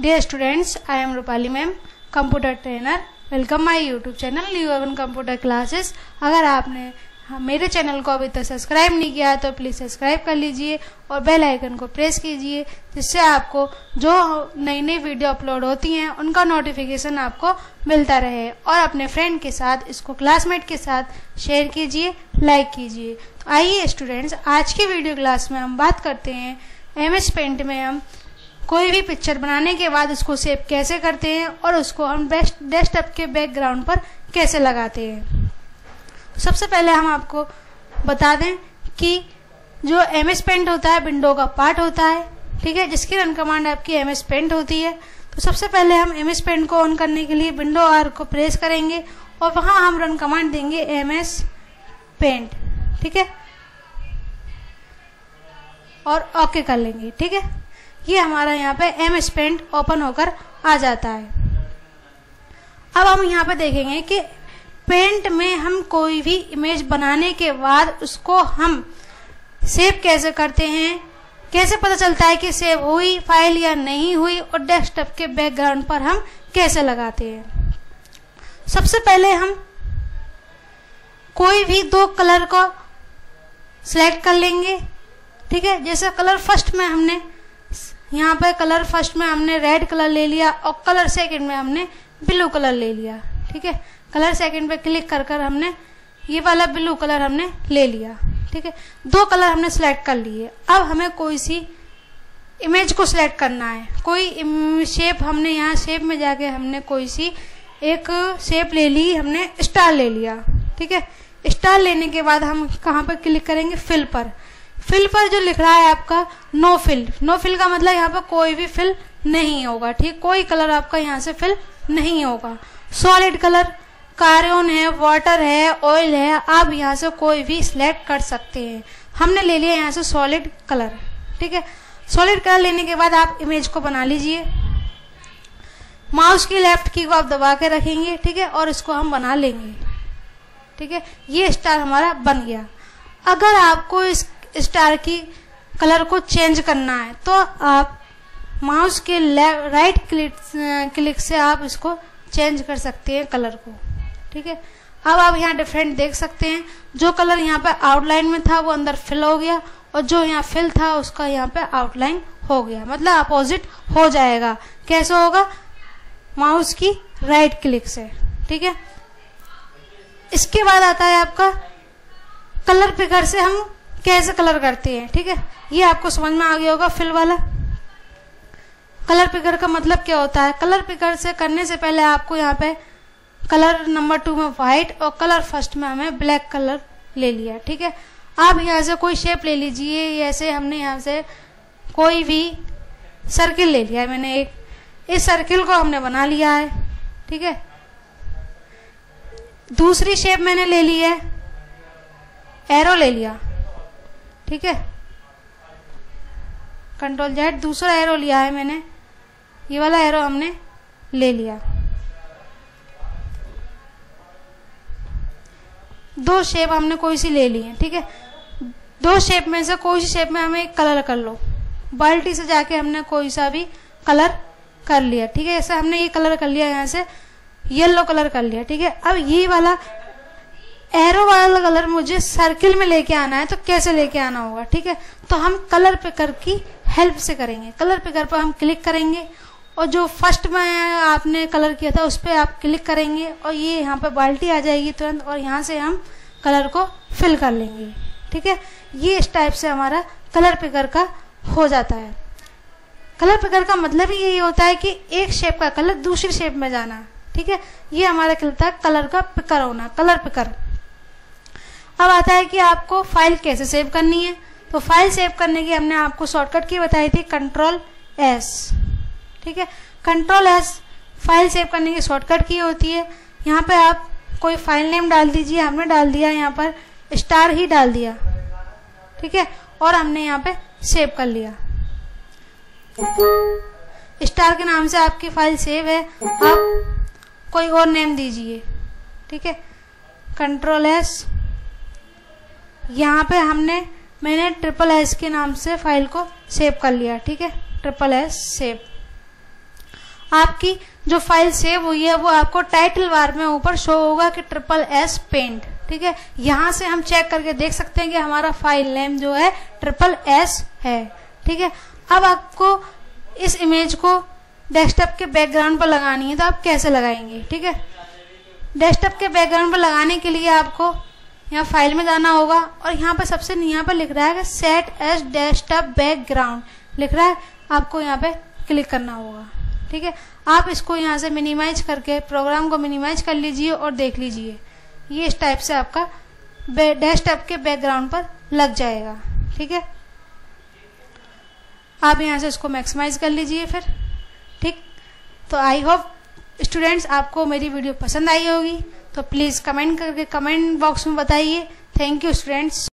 Dear students, I am Rupali ma'am, computer trainer. Welcome my YouTube channel new urban computer classes. अगर आपने मेरे channel को अभी तक सब्सक्राइब नहीं किया तो प्लीज़ सब्सक्राइब कर लीजिए और बेल आइकन को प्रेस कीजिए, जिससे आपको जो नई नई वीडियो अपलोड होती हैं उनका नोटिफिकेशन आपको मिलता रहे. और अपने फ्रेंड के साथ, इसको क्लासमेट के साथ शेयर कीजिए, लाइक कीजिए. तो आइए स्टूडेंट्स, आज की वीडियो क्लास में हम बात करते हैं एमएस पेंट में हम कोई भी पिक्चर बनाने के बाद उसको सेव कैसे करते हैं और उसको हम डेस्कटॉप के बैकग्राउंड पर कैसे लगाते हैं. सबसे पहले हम आपको बता दें कि जो एमएस पेंट होता है विंडो का पार्ट होता है, ठीक है, जिसकी रन कमांड आपकी एमएस पेंट होती है. तो सबसे पहले हम एमएस पेंट को ऑन करने के लिए विंडो आर को प्रेस करेंगे और वहां हम रन कमांड देंगे एमएस पेंट, ठीक है, और ओके कर लेंगे. ठीक है, ये हमारा यहाँ पे एमएस पेंट ओपन होकर आ जाता है. अब हम यहाँ पे देखेंगे कि पेंट में हम कोई भी इमेज बनाने के बाद उसको हम सेव कैसे करते हैं, कैसे पता चलता है कि सेव हुई फाइल या नहीं हुई, और डेस्कटॉप के बैकग्राउंड पर हम कैसे लगाते हैं. सबसे पहले हम कोई भी दो कलर को सिलेक्ट कर लेंगे, ठीक है. जैसे कलर फर्स्ट में हमने यहाँ पर कलर फर्स्ट में हमने रेड कलर ले लिया और कलर सेकंड में हमने ब्लू कलर ले लिया, ठीक है. कलर सेकंड पे क्लिक कर कर हमने ये वाला ब्लू कलर हमने ले लिया, ठीक है. दो कलर हमने सेलेक्ट कर लिए. अब हमें कोई सी इमेज को सिलेक्ट करना है, कोई शेप. हमने यहाँ शेप में जाके हमने कोई सी एक शेप ले ली, हमने स्टार ले लिया, ठीक है. स्टार लेने के बाद हम कहाँ पर क्लिक करेंगे, फिल पर. फिल पर जो लिख रहा है आपका नो फिल, नो फिल का मतलब यहाँ पर कोई भी फिल नहीं होगा, ठीक, कोई कलर आपका यहाँ से फिल नहीं होगा. सॉलिड कलर, कार्बन है, वाटर है, ऑयल है, आप यहाँ से कोई भी सिलेक्ट कर सकते हैं. हमने ले लिया यहाँ से सॉलिड कलर, ठीक है. सॉलिड कलर लेने के बाद आप इमेज को बना लीजिए. माउस की लेफ्ट की को आप दबा के रखेंगे, ठीक है, और इसको हम बना लेंगे, ठीक है. ये स्टार हमारा बन गया. अगर आपको इस स्टार की कलर को चेंज करना है तो आप माउस के राइट क्लिक से आप इसको चेंज कर सकते हैं कलर को, ठीक है. अब आप यहाँ डिफरेंट देख सकते हैं. जो कलर यहाँ पे आउटलाइन में था वो अंदर फिल हो गया और जो यहाँ फिल था उसका यहाँ पे आउटलाइन हो गया, मतलब अपोजिट हो जाएगा. कैसे होगा, माउस की राइट क्लिक से, ठीक है. इसके बाद आता है आपका कलर पिकर से हम कैसे कलर करते हैं, ठीक है. ये आपको समझ में आ गया होगा. फिल वाला कलर पिकर का मतलब क्या होता है. कलर पिकर से करने से पहले आपको यहाँ पे कलर नंबर 2 में व्हाइट और कलर फर्स्ट में हमें ब्लैक कलर ले लिया, ठीक है. आप यहाँ से कोई शेप ले लीजिए. जैसे हमने यहाँ से कोई भी सर्किल ले लिया है, मैंने एक इस सर्किल को हमने बना लिया है, ठीक है. दूसरी शेप मैंने ले ली है, एरो ले लिया, ठीक है, कंट्रोल जेड. दूसरा एरो लिया है मैंने, ये वाला एरो हमने ले लिया. दो शेप हमने कोई सी ले ली है, ठीक है. दो शेप में से कोई सी शेप में हमें एक कलर कर लो. बाल्टी से जाके हमने कोई सा भी कलर कर लिया, ठीक है. ऐसा हमने ये कलर कर लिया, यहाँ से येलो कलर कर लिया, ठीक है. अब ये वाला एरो वाला कलर मुझे सर्किल में लेके आना है, तो कैसे लेके आना होगा, ठीक है. तो हम कलर पिकर की हेल्प से करेंगे. कलर पिकर पर हम क्लिक करेंगे और जो फर्स्ट में आपने कलर किया था उस पर आप क्लिक करेंगे और ये यहाँ पर बाल्टी आ जाएगी तुरंत, और यहाँ से हम कलर को फिल कर लेंगे, ठीक है. ये इस टाइप से हमारा कलर पिकर का हो जाता है. कलर पिकर का मतलब ही यही होता है कि एक शेप का कलर दूसरी शेप में जाना, ठीक है. ये हमारा कहलाता है कलर का पिकर होना, कलर पिकर. अब आता है कि आपको फाइल कैसे सेव करनी है. तो फाइल सेव करने की हमने आपको शॉर्टकट की बताई थी, कंट्रोल एस, ठीक है. कंट्रोल एस फाइल सेव करने की शॉर्टकट की होती है. यहाँ पे आप कोई फाइल नेम डाल दीजिए. हमने डाल दिया यहाँ पर स्टार ही डाल दिया, ठीक है, और हमने यहाँ पे सेव कर लिया. स्टार के नाम से आपकी फाइल सेव है, आप कोई और नेम दीजिए, ठीक है. कंट्रोल एस, यहाँ पे मैंने ट्रिपल एस के नाम से फाइल को सेव कर लिया, ठीक है. Triple S save. आपकी जो फाइल सेव हुई है वो आपको टाइटल बार में ऊपर शो होगा कि SSS पेंट। ठीक है, यहाँ से हम चेक करके देख सकते हैं कि हमारा फाइल नेम जो है SSS है। ठीक है, अब आपको इस इमेज को डेस्कटॉप के बैकग्राउंड पर लगानी है, तो आप कैसे लगाएंगे? ठीक है, डेस्कटॉप के बैकग्राउंड पर लगाने के लिए आपको यहाँ फाइल में जाना होगा और यहाँ पर सबसे यहाँ पर लिख रहा है कि सेट एज डेस्कटॉप बैकग्राउंड लिख रहा है, आपको यहाँ पे क्लिक करना होगा। ठीक है, आप इसको यहाँ से मिनिमाइज करके प्रोग्राम को मिनिमाइज कर लीजिए और देख लीजिए, ये इस टाइप से आपका डेस्कटॉप के बैकग्राउंड पर लग जाएगा। ठीक है, आप यहाँ से इसको मैक्सिमाइज कर लीजिए फिर। ठीक, तो आई होप स्टूडेंट्स आपको मेरी वीडियो पसंद आई होगी, तो प्लीज़ कमेंट करके कमेंट बॉक्स में बताइए। Thank you students.